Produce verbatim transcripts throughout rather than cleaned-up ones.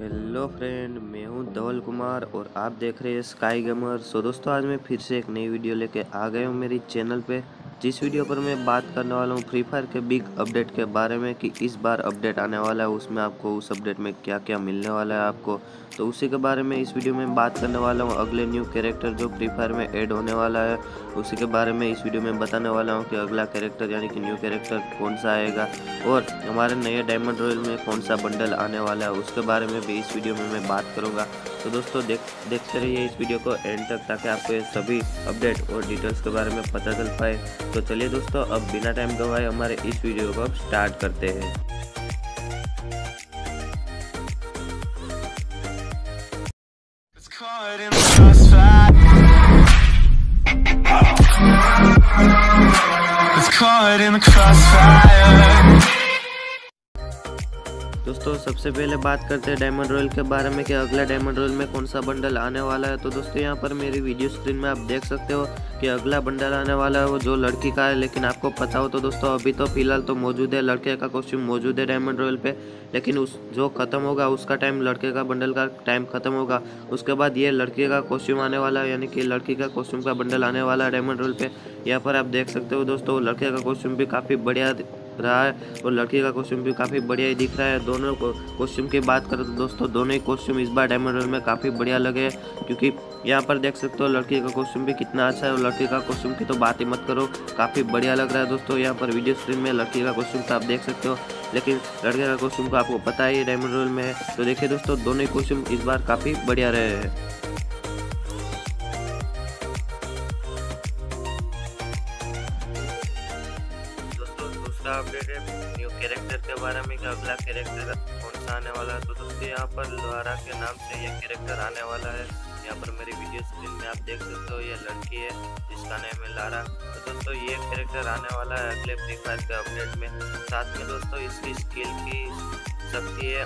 Hello friend, मैं हूं धवल कुमार और आप देख रहे हैं स्काई गेमर। सो दोस्तों, आज मैं फिर से एक नई वीडियो लेके आ गया हूं मेरी चैनल पे, जिस वीडियो पर मैं बात करने वाला हूं फ्री फायर के बिग अपडेट के बारे में कि इस बार अपडेट आने वाला है, उसमें आपको उस अपडेट में क्या क्या मिलने वाला है आपको, तो उसी के बारे में इस वीडियो में बात करने वाला हूँ। अगले न्यू कैरेक्टर जो फ्री फायर में ऐड होने वाला है उसी के बारे में इस वीडियो में बताने वाला हूँ कि अगला कैरेक्टर यानी कि न्यू कैरेक्टर कौन सा आएगा और हमारे नए डायमंड रॉयल में कौन सा बंडल आने वाला है उसके बारे में भी इस वीडियो में मैं बात करूँगा। तो दोस्तों देख देखते रहिए इस वीडियो को एंड तक ताकि आपको सभी अपडेट और डिटेल्स के बारे में पता चल पाए। तो चलिए दोस्तों, अब बिना टाइम गंवाए हमारे इस वीडियो को स्टार्ट करते हैं। दोस्तों सबसे पहले बात करते हैं डायमंड रॉयल के बारे में कि अगला डायमंड रॉयल में कौन सा बंडल आने वाला है। तो दोस्तों यहाँ पर मेरी वीडियो स्क्रीन में आप देख सकते हो कि अगला बंडल आने वाला है वो जो लड़की का है, लेकिन आपको पता हो तो दोस्तों अभी तो फिलहाल तो मौजूद है, लड़के का कॉस्ट्यूम मौजूद है डायमंड रॉयल पे, लेकिन उस जो ख़त्म होगा उसका टाइम, लड़के का बंडल का टाइम ख़त्म होगा, उसके बाद ये लड़के का कॉस्ट्यूम आने वाला है यानी कि लड़की का कॉस्ट्यूम का बंडल आने वाला है डायमंड रॉयल पे। यहाँ पर आप देख सकते हो दोस्तों लड़के का कॉस्ट्यूम भी काफ़ी बढ़िया रहा है और लड़की का कॉस्ट्यूम भी काफ़ी बढ़िया ही दिख रहा है। दोनों को कॉस्ट्यूम की बात करें तो दोस्तों दोनों ही कॉस्ट्यूम इस बार डायमंड रॉयल में काफ़ी बढ़िया लगे, क्योंकि यहाँ पर देख सकते हो लड़की का कॉस्ट्यूम भी कितना अच्छा है और लड़की का कॉस्ट्यूम की तो बात ही मत करो, काफ़ी बढ़िया लग रहा है। दोस्तों यहाँ पर वीडियो स्क्रीन में लड़की का कॉस्ट्यूम तो आप देख सकते हो, लेकिन लड़के का कॉस्ट्यूम को आपको पता ही डायमंड रॉयल में है। तो देखिए दोस्तों दोनों ही कॉस्ट्यूम इस बार काफ़ी बढ़िया रहे हैं। अपडेट है न्यू कैरेक्टर के बारे में कि अगला कैरेक्टर कौन सा आने वाला है। तो दोस्तों यहाँ पर लोहारा के नाम से यह कैरेक्टर आने वाला है। यहाँ पर मेरी वीडियो स्क्रीन में आप देख सकते हो ये लड़की है जिसका नाम है लारा। तो दोस्तों ये कैरेक्टर आने वाला है अगले फ्री फायर के अपडेट में। साथ में दोस्तों इसकी स्किल की शक्ति है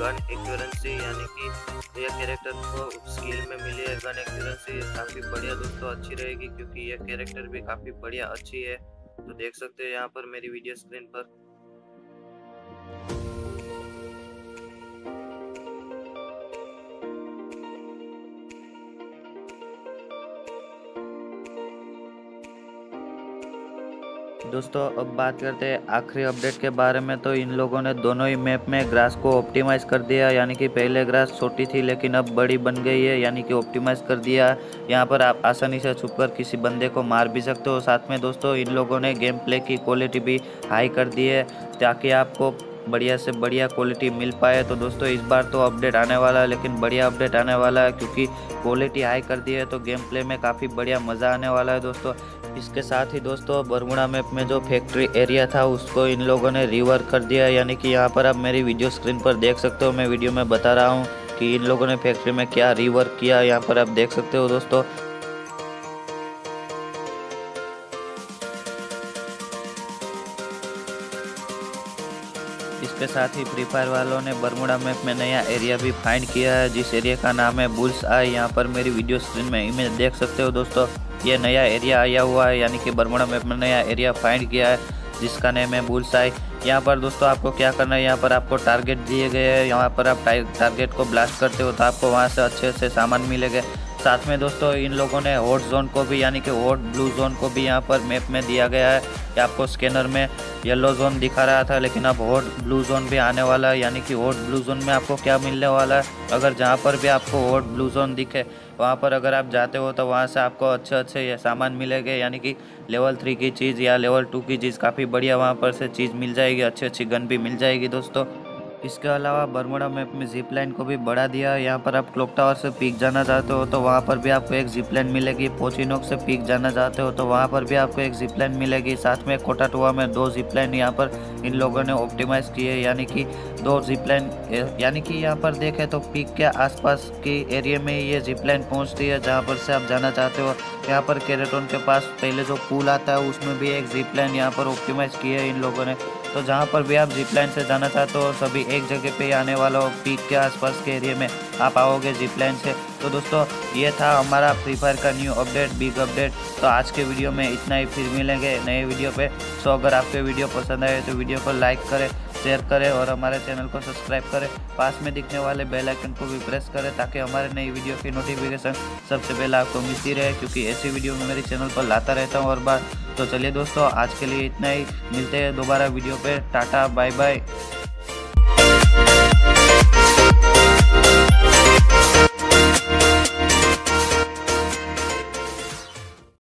गन एक्यूरेसी, यानी कि यह कैरेक्टर को स्किल में मिली है गन एक्यूरेसी, काफ़ी बढ़िया दोस्तों अच्छी रहेगी, क्योंकि यह कैरेक्टर भी काफ़ी बढ़िया अच्छी है। तो देख सकते हैं यहाँ पर मेरी वीडियो स्क्रीन पर। दोस्तों अब बात करते हैं आखिरी अपडेट के बारे में। तो इन लोगों ने दोनों ही मैप में ग्रास को ऑप्टिमाइज़ कर दिया, यानी कि पहले ग्रास छोटी थी लेकिन अब बड़ी बन गई है, यानी कि ऑप्टिमाइज़ कर दिया। यहाँ पर आप आसानी से छुपकर किसी बंदे को मार भी सकते हो। साथ में दोस्तों इन लोगों ने गेम प्ले की क्वालिटी भी हाई कर दी है ताकि आपको बढ़िया से बढ़िया क्वालिटी मिल पाए। तो दोस्तों इस बार तो अपडेट आने वाला है, लेकिन बढ़िया अपडेट आने वाला है क्योंकि क्वालिटी हाई कर दी है, तो गेम प्ले में काफ़ी बढ़िया मज़ा आने वाला है दोस्तों। इसके साथ ही दोस्तों बर्मुडा मैप में जो फैक्ट्री एरिया था उसको इन लोगों ने रिवर्क कर दिया, यानी कि यहाँ पर आप मेरी वीडियो स्क्रीन पर देख सकते हो, मैं वीडियो में बता रहा हूँ कि इन लोगों ने फैक्ट्री में क्या रिवर्क किया, यहाँ पर आप देख सकते हो दोस्तों। इसके साथ ही फ्री फायर वालों ने बर्मुडा मैप में नया एरिया भी फाइंड किया है जिस एरिया का नाम है बुल्सआई। यहाँ पर मेरी वीडियो स्क्रीन में इमेज देख सकते हो दोस्तों, ये नया एरिया आया हुआ है, यानी कि बर्मुडा मैप में नया एरिया फाइंड किया है जिसका नेम है बुल्सआई। यहाँ पर दोस्तों आपको क्या करना है, यहाँ पर आपको टारगेट दिए गए हैं, यहाँ पर आप टारगेट को ब्लास्ट करते हो तो आपको वहाँ से अच्छे अच्छे सामान मिलेंगे। साथ में दोस्तों इन लोगों ने हॉट जोन को भी यानी कि हॉट ब्लू जोन को भी यहाँ पर मैप में दिया गया है। आपको स्कैनर में येलो जोन दिखा रहा था, लेकिन अब हॉट ब्लू जोन भी आने वाला है, यानी कि हॉट ब्लू जोन में आपको क्या मिलने वाला है, अगर जहाँ पर भी आपको हॉट ब्लू जोन दिखे वहाँ पर अगर आप जाते हो तो वहाँ से आपको अच्छे अच्छे सामान मिलेंगे, यानी कि लेवल थ्री की चीज़ या लेवल टू की चीज़ काफ़ी बढ़िया वहाँ पर से चीज़ मिल जाएगी, अच्छी अच्छी गन भी मिल जाएगी दोस्तों। इसके अलावा बर्मुडा मैप में जिप लाइन को भी बढ़ा दिया है। यहाँ पर आप क्लॉक टावर से पीक जाना चाहते हो तो वहाँ पर भी आपको एक जिप लाइन मिलेगी, पोचिनोक से पीक जाना चाहते हो तो वहाँ पर भी आपको एक जिप लाइन मिलेगी। साथ में कोटा टुआ में दो जिप लाइन यहाँ पर इन लोगों ने ऑप्टिमाइज़ की है, यानी कि दो जिप लाइन, यानी कि यहाँ पर देखें तो पीक के आसपास के एरिया में ये जिप लाइन पहुँचती है जहाँ पर से आप जाना चाहते हो। यहाँ पर कैरेटोन के पास पहले जो पुल आता है उसमें भी एक जिप लाइन यहाँ पर ऑप्टिमाइज़ की है इन लोगों ने। तो जहाँ पर भी आप जिप लाइन से जाना चाहते हो सभी एक जगह पे आने वाला हो, पीक के आसपास के एरिया में आप आओगे जिप लाइन से। तो दोस्तों ये था हमारा फ्री फायर का न्यू अपडेट, बिग अपडेट। तो आज के वीडियो में इतना ही, फिर मिलेंगे नए वीडियो पे। सो अगर आपको वीडियो पसंद आए तो वीडियो को लाइक करें, शेयर करें और हमारे चैनल को सब्सक्राइब करें। पास में दिखने वाले बेल आइकन को भी प्रेस करें ताकि हमारे नई वीडियो की नोटिफिकेशन सबसे पहले आपको मिलती रहे, क्योंकि ऐसी वीडियो मैं मेरे चैनल पर लाता रहता हूँ हर बार। तो चलिए दोस्तों, आज के लिए इतना ही। मिलते हैं दोबारा वीडियो पर। Tata, bye bye.